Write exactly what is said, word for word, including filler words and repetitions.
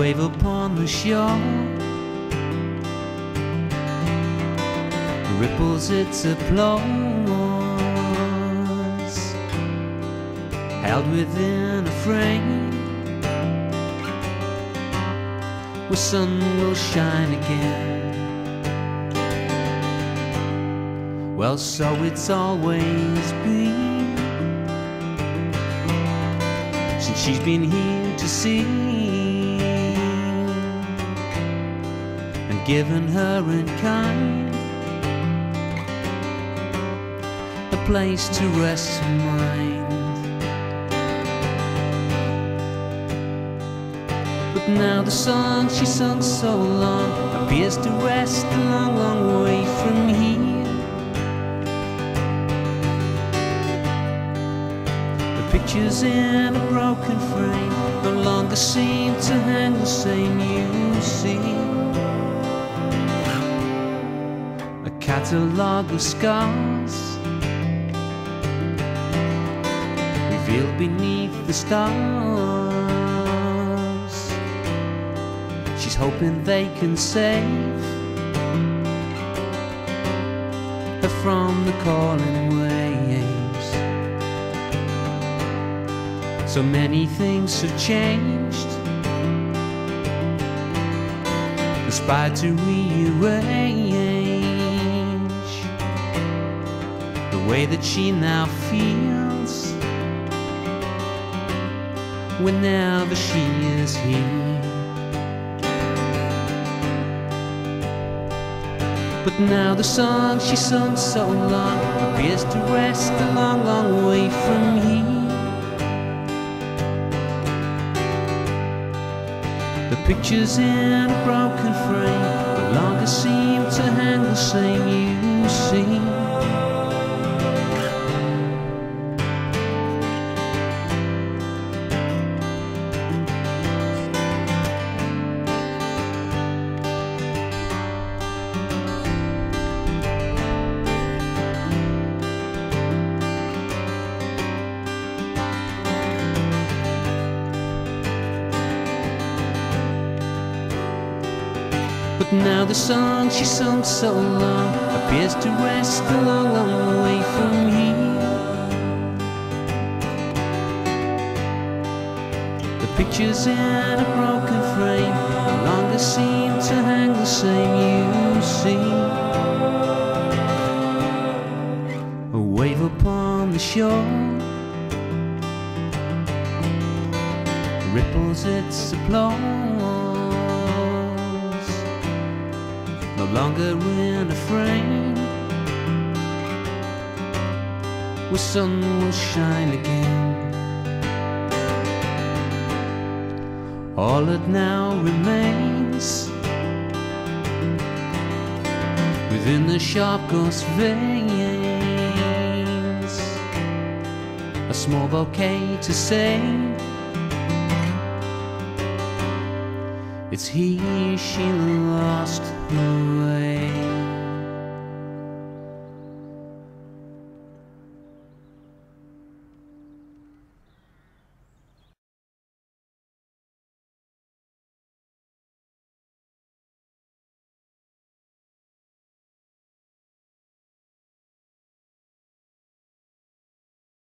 wave upon the shore ripples its applause, held within a frame where sun will shine again. Well, so it's always been since she's been here to see and given her in kind a place to rest her mind. But now the sun she sunk so long appears to rest a long, long way from here. The pictures in a broken frame no longer seem to hang the same. You see a catalogue of scars revealed beneath the stars. She's hoping they can save her from the calling waves. So many things have changed, inspired to rearrange the way that she now feels whenever she is here. But now the sun she sung so long appears to rest a long, long way from here. The pictures in a broken frame no longer seem to hang the same. You see, but now the song she sung so long appears to rest a long, long way from here. The pictures in a broken frame no longer seem to hang the same. You see, a wave upon the shore ripples its applause, no longer in a frame where sun will shine again. All that now remains within the sharp ghost veins, a small bouquet to say it's here she lost her.